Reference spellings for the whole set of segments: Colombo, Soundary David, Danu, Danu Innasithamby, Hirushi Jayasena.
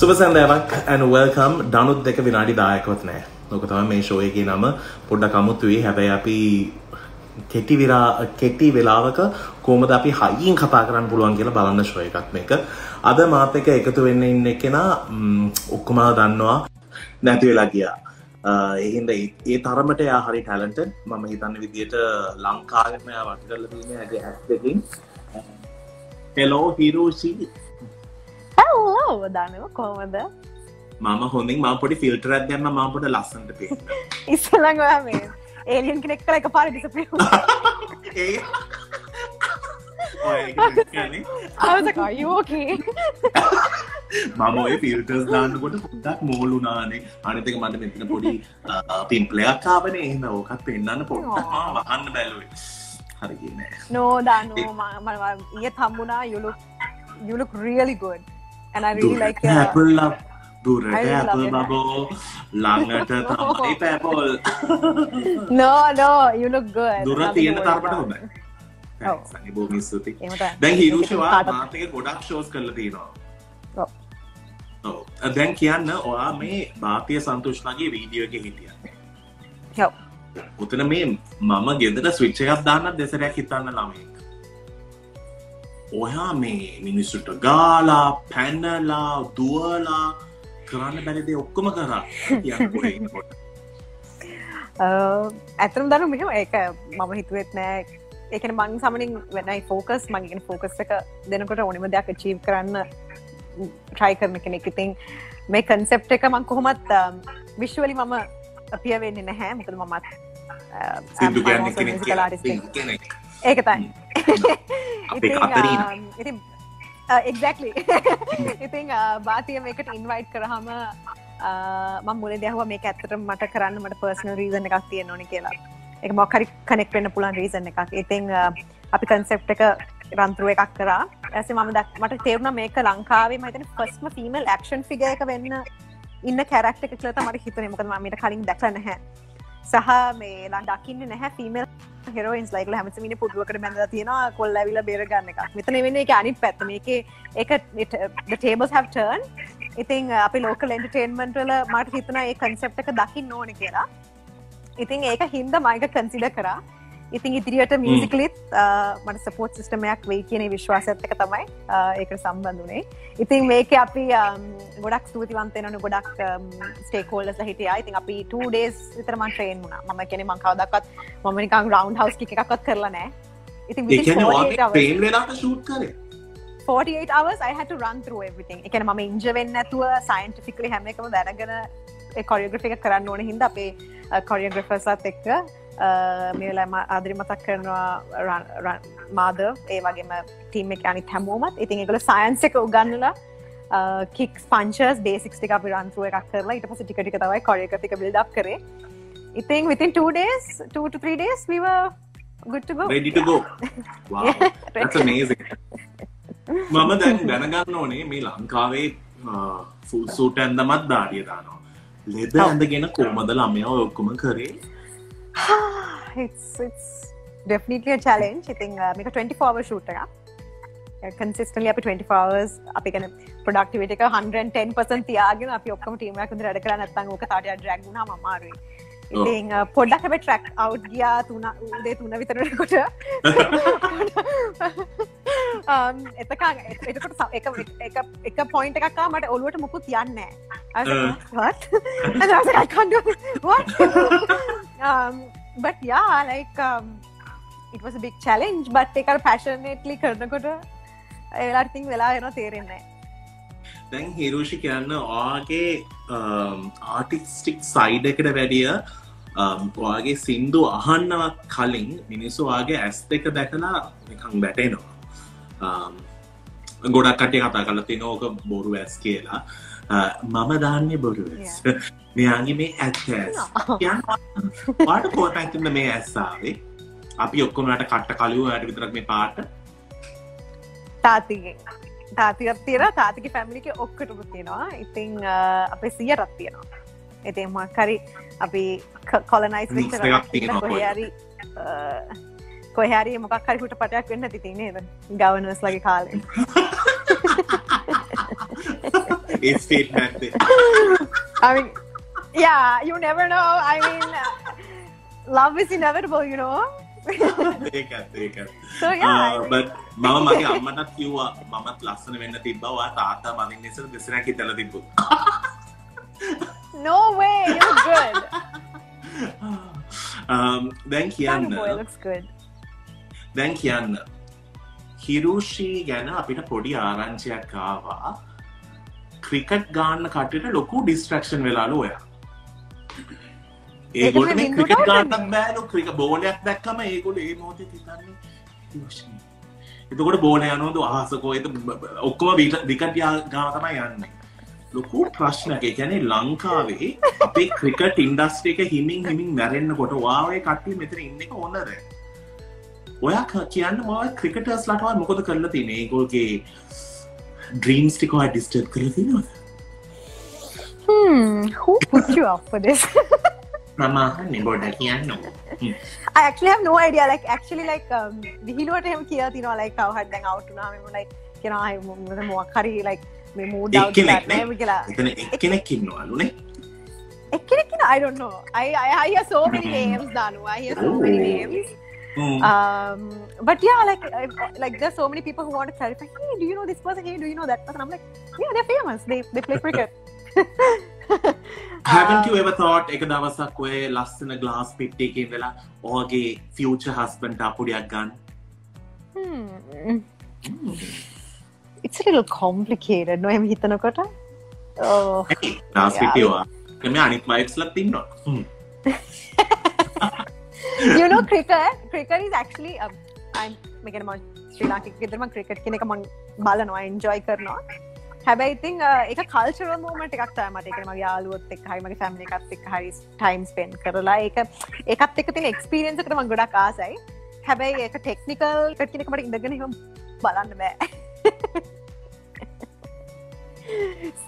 සුබ සන්ධාවක් and welcome දනුත් දෙක විනාඩි 10කවත් නැහැ. ඕක තමයි මේ ෂෝ එකේ නම. පොඩ්ඩක් අමුතුයි. හැබැයි අපි කෙටි වෙලාවක කොහොමද අපි හයියෙන් කතා කරන්න පුළුවන් කියලා බලන්න ෂෝ එකක් මේක. අද මාත් එක්ක එකතු වෙන්න ඉන්න කෙනා ඔක්කොම දන්නවා නැති වෙලා ගියා. ඒ හින්දා ඒ තරමට යා හරි ටැලන්ටඩ්. මම හිතන්නේ විදියට ලංකාවෙම යා වට කරලා තියෙන ඇගේ ඇස් දෙකින්. Hello Hirushi. Hello Danu, කොහොමද? මම හොඳින්. මම පොඩි ෆිල්ටර් එකක් දැම්මා මම පොඩි ලස්සනට පේන්න. ඉස්සලංග ඔයා මේ alien කෙනෙක් කියලා එකපාරට disappear වුණා. ඒ ඔය කියන්නේ I was like are you okay? මම ඔය ෆිල්ටර්ස් දාන්නකොට පොඩ්ඩක් මෝල් වුණානේ. අනිත් එක මට මෙතන පොඩි පිම්පල් එකක් ආවනේ. එහෙනම් ඕකත් පෙන්නන්න පොඩ්ඩක් මම වහන්න බැලුවේ. හරි ගියේ නෑ. No Danu, මම ඊයේ හම්බුණා you look really good and I really like your apple bubble langata thamai apple no you look good dura tiyena tarapata hondai thanks ani bo missuti dan Hirushi wa math ekak godak shows karala thiyena oh dan kiyanna oya me baatiya santushna ge video ekak hitiya yo utana me mama gedara switch ekak daanna desarayak hitanna lamai ඔයා මේ මිනිස්සුට ගාලා පැනලා දුවලා කරන්න බැරි දේ ඔක්කොම කරා යනකොට ඉන්නකොට අතරම දරු මෙහෙම ඒක මම හිතුවෙත් නෑ ඒ කියන්නේ මං සමනින් when I focus මං කියන focus එක දෙනකොට ඕනෙම දෙයක් achieve කරන්න try කරන කෙනෙක් ඉතින් මේ concept එක මං කොහොමත් visually මම appear වෙන්නේ නැහැ මොකද මමත් සින්දු කියන්නේ කෙනෙක් ඒක තමයි ඉතින් ඉතින් exactly ඉතින් වාතිය මේකට invite කරාම මම මුලදී අහුවා මේක ඇත්තටම මට කරන්න මට personal reason එකක් තියෙන්න ඕනේ කියලා. ඒක මොකක් හරි connect වෙන්න පුළුවන් reason එකක්. ඉතින් අපි concept එක run through එකක් කරා. ඊපස්සේ මට තේරුණා මේක ලංකාවේ මම හිතන්නේ firstම female action figure එක වෙන්න ඉන්න character එක කියලා තමයි හිතුනේ. මොකද මම ඊට කලින් දැකලා නැහැ. සහ මේ ලං දකින්නේ නැහැ female heroines like la hamatha mine poduwakata bendala thiyena koll avila bera ganna ekak metana wenne eke anith patta meke eka the tables have turned ithin api local entertainment wala mata hithuna e concept ekak dakinno one kiyala ithin eka hinda mike consider kara ithin idiriyata musicalith mata support system ekak wei kiyana vishwasayath ekak thamai eka sambandha une ithin meke api godak stuutiwantha wenone godak stakeholders la hitiya ithin api 2 days vithara man train wuna mama kiyane man kavadakවත් mama nikan round house kick ekakවත් කරලා නැහැ ithin within 48 hours I had to run through everything ekena mama injure wenna nathuwa scientifically හැම එකම දැනගෙන ඒ choreography එක කරන්න ඕන හින්දා අපේ choreographers ලාත් එක්ක මේ වෙලාවේ ආදරේ මතක් කරනවා මාදව ඒ වගේම ටීම් එකේ අනිත් හැමෝමත් ඉතින් ඒගොල්ලෝ සයන්ස් එක උගන්වලා kicks punches basics ටික අපි run through එකක් කරලා ඊට පස්සේ ටික ටික තමයි choreography එක build up කරේ ඉතින් within 2 to 3 days we were good to go ready to go wow that's amazing මම දැන් දැනගන්න ඕනේ මේ ලංකාවේ full suit ඇඳමත් දාඩිය දානවා ලෙද ඇඳගෙන කොහමද ළමයා ඔක්කොම කරේ it's definitely a challenge I think මේක 24 hour shoot එක consistently අපි 24 hours අපි කියන productivity එක 110% තියාගෙන අපි ඔක්කොම team එකක් විතර වැඩ කරා නැත්නම් ඕක තාටිය drag වුණාම අමාරුයි ඉතින් පොඩ්ඩක් අපි track out ගියා 3 විතරනකොට එතකොට එක point එකක් ආව මට ඔළුවට මුකුත් යන්නේ නැහැ what and I was like I can't do this what but yeah like it was a big challenge but they are passionately කරන කොට ඒ වෙලාවට තින් වෙලා යනවා තේරෙන්නේ නැහැ දැන් Hirushi කියන්නේ ඔයාගේ artistic side එකට වැඩිය ඔයාගේ සින්දු අහන්නවත් කලින් මිනිස්සු ඔයාගේ ඇස් දෙක දැකලා නිකන් වැටෙනවා ගොඩක් කට්ටිය කතා කරලා තිනෝ ඔක බොරු ඇස් කියලා මම දාන්නේ බොරු ඇස් මෙයාගේ මේ ඇස් කියන්නේ පාට කොටක් ඉන්න මේ ඇස් ආවේ අපි ඔක්කොම රට කට්ට කලියෝ ඔයාලට විතරක් මේ පාට තාතිගේ තාතියක් තියෙනවා තාතිගේ ෆැමිලි එකේ ඔක්කොටම තියෙනවා ඉතින් අපේ 100ක් තියෙනවා ඉතින් මොකරි අපි කොලොනයිස් වෙච්ච කොහේ හරි මොකක් හරි හුට පටයක් වෙන්න ඇති තියෙන්නේ නේද ගවර්නර්ස් ලගේ කාලේ today's statement. I mean, yeah, you never know. I mean, love is inevitable, you know. Take it. So yeah. But mama mage ammata kiwwa mamat lassana wenna tibba oya taata manin issala desarak hitala tibbu. No way, you're good. Thank you, Anna. Hirushi gana අපිට පොඩි ආරංචියක් ආවා. Cricket ගාන කටට ලොකු distraction වෙලාලු ඔයා. ඒගොල්ලෝ මේ cricket ගානක් බෑලු ක්‍රිකට් බෝලයක් දැක්කම ඒගොල්ලෝ ඒ මොහොතේ හිතන්නේ හිරුෂි. එතකොට බෝල යනවද අහසකෝ ඒත් ඔක්කොම විකට් ගාන තමයි යන්නේ. ලොකු ප්‍රශ්නයක්. ඒ කියන්නේ ලංකාවේ අපේ ක්‍රිකට් ඉන්ඩස්ට්‍රි එක හිමින් මැරෙන්නකොට ඔයාගේ කට්ටිය මෙතන ඉන්න එක ඕනද? ඔයා කියන්න මම ක්‍රිකටර්ස්ලාට වයි මොකද කරලා තියෙන්නේ? ඒගොල්ලෝගේ ඩ්‍රීම්ස් ටික ඔයා ඩිස්ටර්බ් කරලා තියෙනවද? Who put you up for this? මම අහන්නේ බොඩ කියන්නකෝ. I actually have no idea. Like විහිළුවට එහෙම කියලා තිනවා like කවහත් දැන් out වුණාම මම like කියනවා අය මොකද මොකක් හරි like මේ mood out එකක් නෑ කියලා. එතන එක්කෙනෙක් ඉන්නවලුනේ. එක්කෙනෙක් ඉන්න I don't know. I hear so many names Danu. I hear so many names. But yeah, like there's so many people who want to clarify. Hey, do you know this person? Hey, do you know that person? I'm like, yeah, they're famous. They play cricket. Haven't you ever thought ek davasak oy lassana glass pitti ekin vela oge future husband ta podiyak gann? It's a little complicated. No, em hitanakota. Oh. Glass pitti owa. Me anith wives la tinno. You know cricket is actually I'm making a Sri Lanka kidderma cricket කියන එක මම බලනවා enjoy කරනවා හැබැයි ඉතින් ඒක cultural moment එකක් තමයි මට. ඒක මගේ යාළුවොත් එක්ක හරි මගේ family එකත් එක්ක හරි time spend කරලා ඒකත් එක්ක තියෙන experience එකට මම ගොඩක් ආසයි. හැබැයි ඒක technical cricket කියන එක මට ඉඳගෙන එහෙම බලන්න බෑ.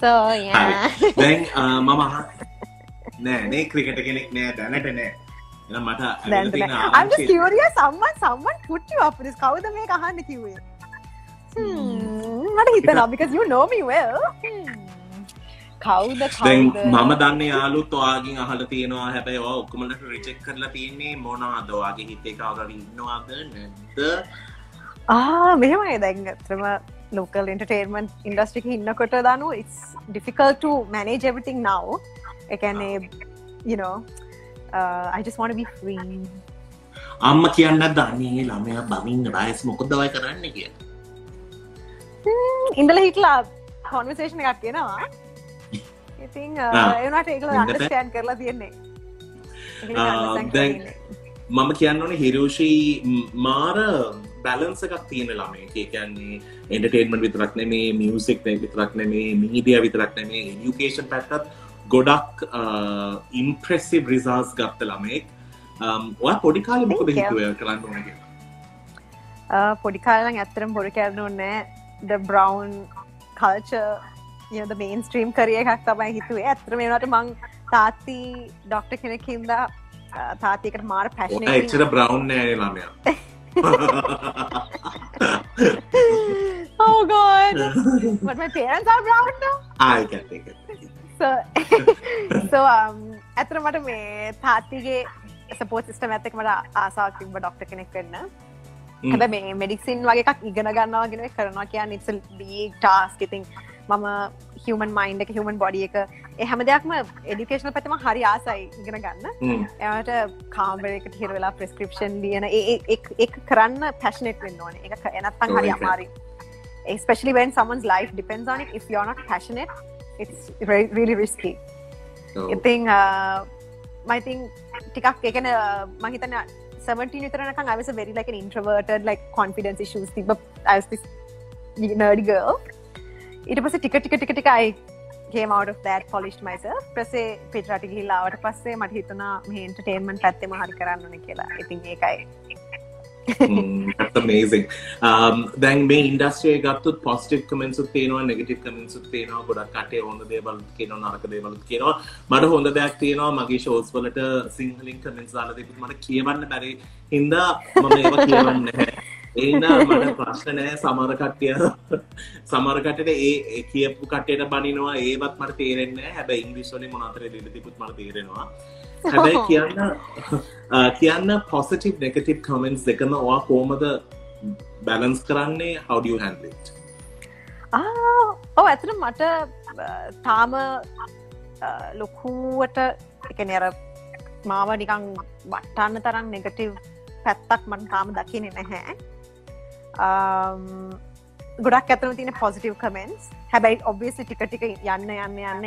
So yeah. දැන් මම නෑ cricket කෙනෙක් නෑ දැනට නෑ. එන මට අවිලතින ආරංචි. I'm just curious someone put you up for this. කවුද මේක අහන්න කිව්වේ? මට හිතනවා because you know me well. කවුද මම දන්නේ යාළුත් ඔයාගෙන් අහලා තියෙනවා. හැබැයි ඔයා ඔක්කොමලට රිජෙක්ට් කරලා තියෙන්නේ මොනවාද? ඔයාගේ හිතේ කවුරුහරි ඉන්නවද නැද්ද? මෙහෙමයි දැන් අත්‍තරම local entertainment industry එකේ ඉන්නකොට දානු it's difficult to manage everything now. ඒ කියන්නේ you know I just want to be free. අම්මා කියන්නත් දන්නේ ළමයා බමින්න බයස් මොකද ඔය කරන්නේ කියලා. ඉඳලා හිටලා conversation එකක් වෙනවා. ඉතින් ඒ උනාට ඒක understand කරලා තියන්නේ. දැන් මම කියන්න ඕනේ හිරුෂි මාර balance එකක් තියෙන ළමයෙක්. ඒ කියන්නේ entertainment විතරක් නෙමෙයි, music විතරක් නෙමෙයි, media විතරක් නෙමෙයි, education පැත්තත් ගොඩක් ඉම්ප්‍රෙසිව් රිසල්ට්ස් ගත්ත ළමෙක්. ඔයා පොඩි කාලේ මොකද හිතුවේ කරන්න ඕන කියලා? පොඩි කාලේ නම් ඇත්තටම පොඩි කරන්න ඕනේ the brown culture, you know, the mainstream career එකක් තමයි හිතුවේ. ඇත්තටම ඒ වුණාට මං තාත්ති ડોක්ටර් කෙනෙක් හින්දා තාත්ති එකට මාර passionate. ඔය ඇත්තට brown නෑනේ ළමයා. Oh god. But my parents are brown though. I get it. So ඇත්තට මට මේ තාත්තිගේ support system එකත් එක්ක මට ආසාවක් තිබ්බා ડોක්ටර් කෙනෙක් වෙන්න. හැබැයි මේ medicine වගේ එකක් ඉගෙන ගන්නවා කියන එක කරනවා කියන්නේ it's a big task. I think මම human mind එක human body එක ඒ හැම දෙයක්ම educational පැත්තේ මම හරි ආසයි ඉගෙන ගන්න. ඒකට කාමරේ එකට හිර වෙලා prescription ලියන ඒක කරන්න passionate වෙන්න ඕනේ. ඒක නැත්තම් හරි අමාරුයි. Especially when someone's life depends on it, if you're not passionate it's very really risky. So I think my thing tikak ekena man hitanna 17 vithara nakan I was a very like an introverted like confidence issues thing but I was this nerdy girl. ඊට පස්සේ ටික ටික I came out of that, polished myself. පස්සේ පිටරට ගිහිල්ලා ආවට පස්සේ මට හිතුණා මේ entertainment පැත්තෙම හරි කරන්න ඕනේ කියලා. ඉතින් ඒකයි. That's amazing. දැන් මේ ඉන්ඩස්ට්‍රි එක ගත්තොත් පොසිටිව් කමෙන්ට්ස් උත් තියෙනවා, නෙගටිව් කමෙන්ට්ස් උත් තියෙනවා. ගොඩක් කටේ හොඳ දේවල් කියනවා, නරක දේවල් කියනවා. මට හොඳ දෙයක් තියෙනවා මගේ ෂෝස් වලට සිංහලෙන් කමෙන්ට්ස් දාලා තිබුත් මට කියවන්න බැරි හින්දා මම ඒක කියවන්නේ නැහැ. ගොඩක් අතන තියෙන පොසිටිව් කමෙන්ට්ස්. හැබැයි ඔබ්වියස්ලි ටික ටික යන්න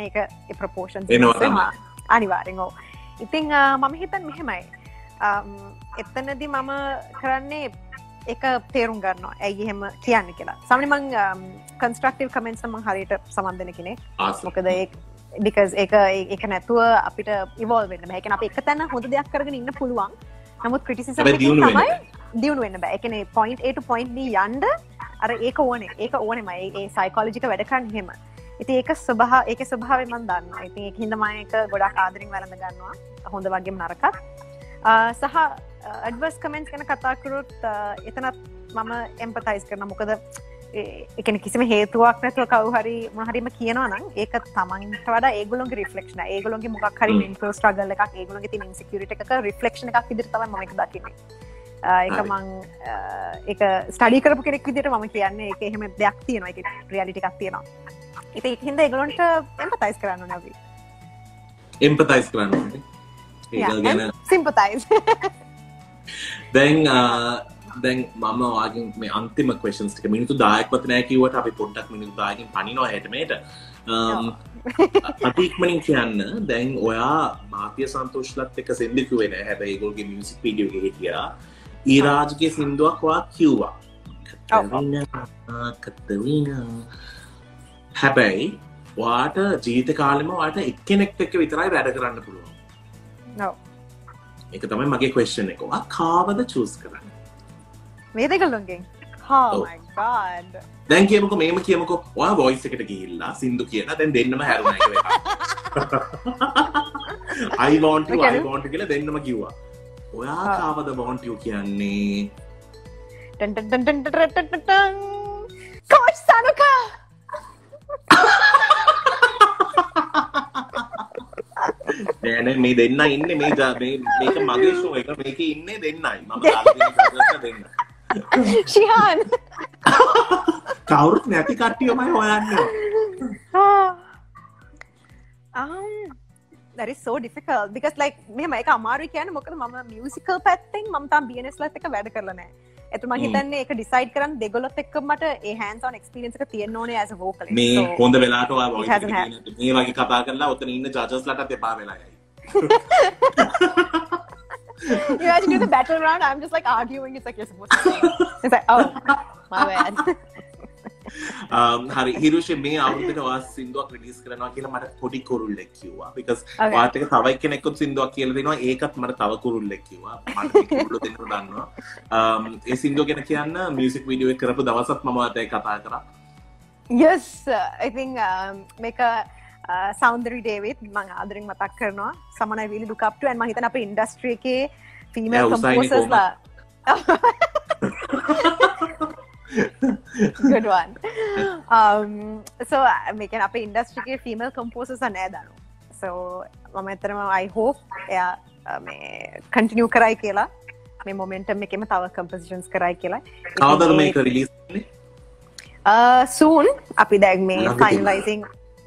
ඒක ඒ ප්‍රොපෝෂන්ස් එනවා අනිවාර්යෙන්. ඔව්. ඉතින් මම හිතන්නේ මෙහෙමයි. එතනදී මම කරන්නේ ඒක තේරුම් ගන්නවා. ඇයි එහෙම කියන්නේ කියලා. සාමාන්‍ය මම කන්ස්ට්‍රක්ටිව් කමෙන්ට්ස් නම් හරියට සමන් දෙන කෙනෙක්. මොකද ඒක because ඒක නැතුව අපිට ඉවෝල්ව් වෙන්න බෑ. ඒ කියන්නේ අපි එක තැන හොඳ දෙයක් කරගෙන ඉන්න පුළුවන්. නමුත් ක්‍රිටිසිසම් එක තමයි දියුණු වෙන්න බෑ. ඒ කියන්නේ point A to point B යන්න අර ඒක ඕනෙමයි ඒ සයිකොලොජික වැඩ කරන්නේ එහෙම. ඉතින් ඒකේ ස්වභාවය මම දන්නවා. ඉතින් ඒක හින්දා මම ඒක ගොඩක් ආදරෙන් වළඳ ගන්නවා. හොඳ වගේම නරකත්. සහ ඇඩ්වර්ස් කමෙන්ට්ස් ගැන කතා කරුත් එතනත් මම එම්පතයිස් කරනවා. මොකද ඒ කියන්නේ කිසිම හේතුවක් නැතුව කවුරු හරි මොන හරිම කියනවා නම් ඒක තමන්ට වඩා ඒගොල්ලෝගේ රිෆ්ලෙක්ෂන්. ඒගොල්ලෝගේ මොකක් හරි මෙන්ටල් ස්ට්‍රගල් එකක්, ඒගොල්ලෝගේ තියෙන ඉන්සිකියුරිටි එකක රිෆ්ලෙක්ෂන් එකක් විදිහට තමයි මම ඒක දකින්නේ. ඒක මම ඒක ස්ටඩි කරපු කෙනෙක් විදිහට මම කියන්නේ ඒක එහෙම දෙයක් තියෙනවා. ඒක රියැලිටි එකක් තියෙනවා. ඉතින් ඒක හින්දා ඒගොල්ලන්ට එම්පතයිස් කරන්න ඕනේ අපි. එම්පතයිස් කරන්න ඕනේ. ඒක ගැන සිම්පතයිස්. දැන් මම ඔයාගෙන් මේ අන්තිම ක්වෙස්චන්ස් ටික මිනිත්තු 10ක්වත් නැහැ කිව්වට අපි පොඩ්ඩක් මිනිත්තු 10කින් පනිනවා හැට මේට. අපි ඉක්මනින් කියන්න. දැන් ඔයා මාතිය සන්තෝෂ්ලත් එක්ක සෙන්ඩි කිව්වේ නෑ. හැබැයි ඒගොල්ලෝගේ මියුසික් වීඩියෝ එකේ හිටියා. ඊරාජ්ගේ සින්දුවක් ඔයා කිව්වා. කතරිනා. හැබැයි ඔයාට ජීවිත කාලෙම ඔයාට එක්කෙනෙක් එක්ක විතරයි වැඩ කරන්න පුළුවන්. ඔව්. ඒක තමයි මගේ ක්වෙස්චන් එක. ඔයා කාවද චූස් කරන්නේ? මේ දෙකලුන්ගෙන්. Oh my god. දැන් කියමුකෝ මේම කියමුකෝ ඔයා වොයිස් එකට ගිහිල්ලා සින්දු කියන දැන් දෙන්නම හැරුණා ඒක වෙනවා. I want you කියලා දෙන්නම කිව්වා. ඔයා කාවද want you කියන්නේ? ටන් ටන් ටන් ටන් ටන්. කොච් සනුකා. නෑ මේ දෙන්නා ඉන්නේ මේක මගේ ෂෝ එක. මේකේ ඉන්නේ දෙන්නයි. මම තාම දෙන්න. ශිහාන් කවුරුත් නැති කට්ටියමයි හොයන්නේ. That is so difficult because like මෙහෙම එක අමාරුයි කියන්නේ මොකද මම මියුසිකල් පැත්තෙන් මම තාම BNS ලත් එක වැඩ කරලා නැහැ. ඒත් මම හිතන්නේ ඒක ඩිසයිඩ් කරන්න දෙගොල්ලොත් එක්ක මට ඒ hands on experience එක තියෙන්න ඕනේ as a vocalist. මේ හොඳ වෙලාවට ඔයා වොයිස් එක දෙන්න. මේ වගේ කතා කරලා ඔතන ඉන්න judges ලටත් එපා වෙලා යයි. You guys do the battle round. I'm just like arguing. It's like you're supposed to. It's like oh, my bad. Hari Hirushi me අවුරුද්දට ඔයා සින්දුවක් රිලීස් කරනවා කියලා මට පොඩි කුරුල්ලෙක් කිව්වා. Because ඔයාට එක තව එක්කෙනෙක්වත් සින්දුවක් කියලා දෙනවා. ඒකත් මට තව කුරුල්ලෙක් කිව්වා. මට කුරුල්ලෝ දෙන්නව දන්නවා. ඒ සින්දුව ගැන කියන්න මියුසික් වීඩියෝ එක කරපු දවසත් මම ඔයාට ඒක කතා කරා. Yes, I think make a Soundary David mang aadharin matak karnawa someone I really look up to and man hitana ape industry ke female composers la good one so make an ape industry ke female composers ana Danu so mama etharama I hope yeah me continue karai kiyala me momentum ekema thawa compositions karai kiyala kawada meka release kale soon api dag me finalizing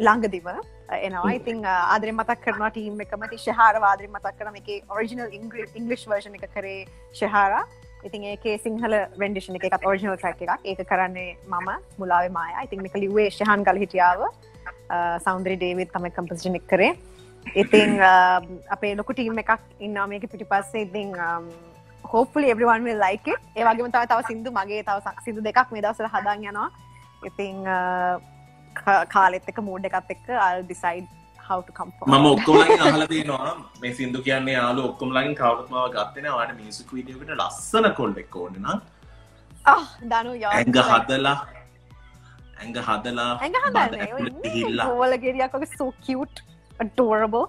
langadiwa and I think adre matak karna team ekama thi shahara adre matak karna meke original english version ekak kare shahara ithin eke sinhala rendition ekak ekath original track ekak eka karanne mama mulawe maya I think meka liwe shahan gal hitiyawa soundary david thame composition ek kare ithin ape loku team ekak innawa meke pitipasse ithin hopefully everyone will like it e wagema thawa sindu mage thawa sindu dekak me dawasala hadan yanawa ithin කාලෙත් එක mood එකත් එක්ක I'll decide how to come from මම ඔක්කොමලගෙන් අහලා දෙනවා මේ සින්දු කියන්නේ යාළුවෝ ඔක්කොමලගෙන් කවුරුත් මාව ගත්තේ නැහැ ඔයාලට මියුසික් වීඩියෝ එකට ලස්සන කොල්ලෙක් ඕනේ නම් Danu යාළුවා ඇඟ හදලා ඇඟ හදන්නේ ඕල ගෙරියක් වගේ so cute adorable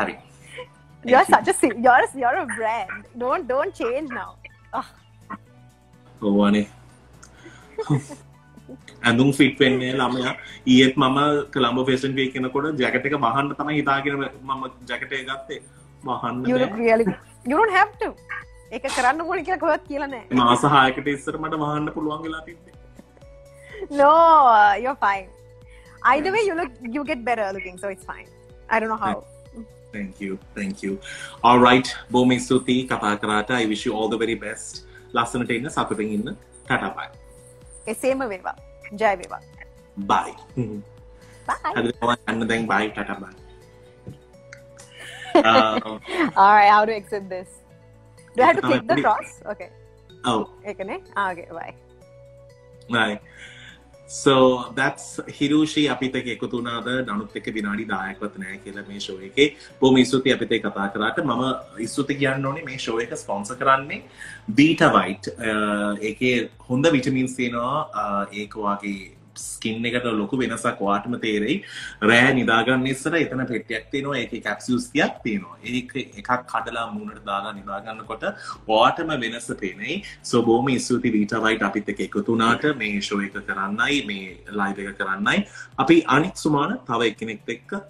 හරි You're a brand. Don't change now. Kovani. Andung feet pain ne lamaya. Iyet mama Colombo fashion week na koda jacket ka bahan tana ita kena mama jacket ka gatte bahan. You look really good. You don't have to. Eka karan ko ni kila koyat kila ne. Maasa hai kete isser mada bahan na pulwang gelati. No, you're fine. Either way, you get better looking, so it's fine. I don't know how. Thank you. All right, Bome Suthi, Katha Karata. I wish you all the very best. Last night in the Saturday in the Tata bye. Okay, same way, Veva. Jai Veva. Bye. Bye. Another bye. Tata bye. All right, how to exit this? Do I have to click the cross? Okay. Oh. Okay. Okay. Bye. Bye. So that's Hirushi apithe ekuthunaada danut ekka vinadi 10ක් වත් නැහැ කියලා මේ show එකේ බොහොම ස්තුතියි අපිට කතා කරාට මම ස්තුති කියන්න ඕනේ මේ show එක sponsor කරන්නේ Beta White ඒකේ හොඳ vitamins තියෙනවා ඒක වාගේ skin එකට ලොකු වෙනසක් ඔයාටම තේරෙයි රෑ නිදා ගන්න ඉස්සර එතන පෙට්ටියක් තියෙනවා ඒකේ capsules ටිකක් තියෙනවා ඒක එකක් කඩලා මූණට දාලා නිදා ගන්නකොට ඔයාටම වෙනස පේනයි so බොහොම ස්තුතියි Beta White අපිත් එක්ක එකතු වුණාට මේ show එක කරන්නයි live එක කරන්නයි අපි අනිත් සුමාන තව එක්කෙනෙක් එක්ක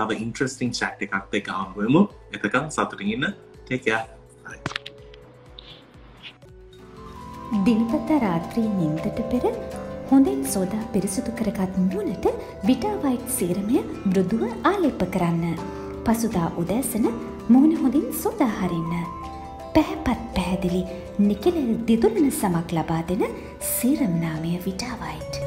තව interesting chat එකක් එක්ක ආවමු එතකන් සතුටින් ඉන්න take care දිනපත රාත්‍රී නිින්දට පෙර හොඳින් සෝදා පිරිසිදු කරගත් මුණට බීටා වයිට් සීරමය මෘදුව ආලේප කරන්න. පසුදා උදෑසන මුහුණ හොඳින් සෝදා හරින්න. පැහැපත් පැහැදිලි නිකෙලෙල් දිදුලන සමක් ලබා දෙන සීරම් නාමය බීටා වයිට්.